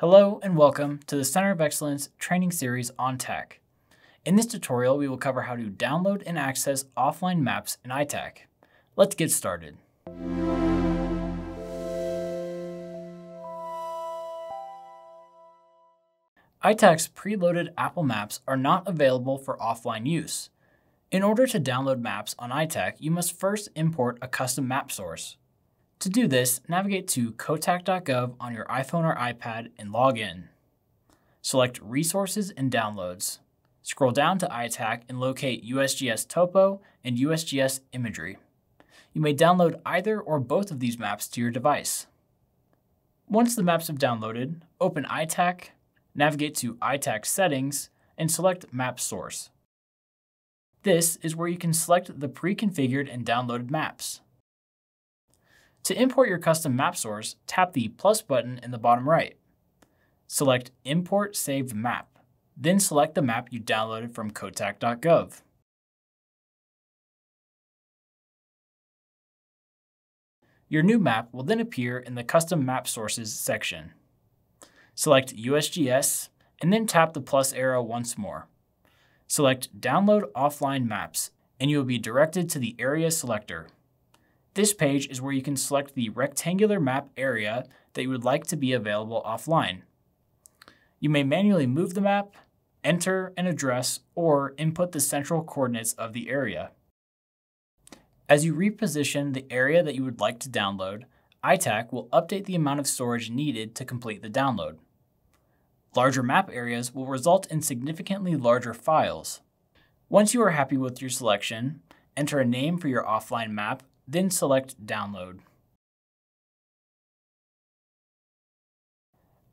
Hello and welcome to the Center of Excellence training series on TAK. In this tutorial, we will cover how to download and access offline maps in iTAK. Let's get started. iTAK's preloaded Apple Maps are not available for offline use. In order to download maps on iTAK, you must first import a custom map source. To do this, navigate to cotak.gov on your iPhone or iPad and log in. Select Resources and Downloads. Scroll down to iTAK and locate USGS Topo and USGS Imagery. You may download either or both of these maps to your device. Once the maps have downloaded, open iTAK, navigate to iTAK Settings, and select Map Source. This is where you can select the pre-configured and downloaded maps. To import your custom map source, tap the plus button in the bottom right. Select Import Saved Map, then select the map you downloaded from cotak.gov. Your new map will then appear in the Custom Map Sources section. Select USGS, and then tap the plus arrow once more. Select Download Offline Maps, and you will be directed to the area selector. This page is where you can select the rectangular map area that you would like to be available offline. You may manually move the map, enter an address, or input the central coordinates of the area. As you reposition the area that you would like to download, iTAK will update the amount of storage needed to complete the download. Larger map areas will result in significantly larger files. Once you are happy with your selection, enter a name for your offline map, then select Download.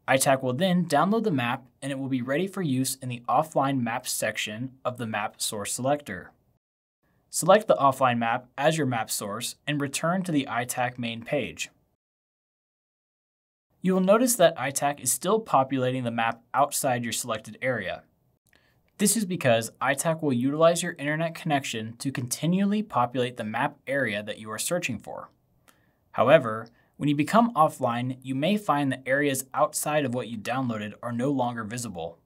iTAK will then download the map and it will be ready for use in the Offline Maps section of the Map Source Selector. Select the offline map as your map source and return to the iTAK main page. You will notice that iTAK is still populating the map outside your selected area. This is because iTAK will utilize your internet connection to continually populate the map area that you are searching for. However, when you become offline, you may find that areas outside of what you downloaded are no longer visible.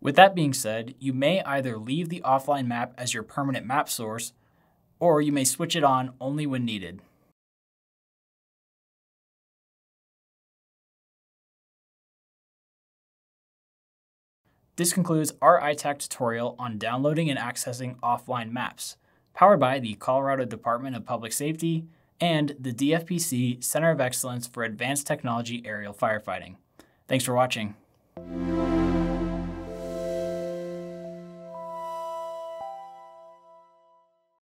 With that being said, you may either leave the offline map as your permanent map source, or you may switch it on only when needed. This concludes our iTAK tutorial on downloading and accessing offline maps, powered by the Colorado Department of Public Safety and the DFPC Center of Excellence for Advanced Technology Aerial Firefighting. Thanks for watching.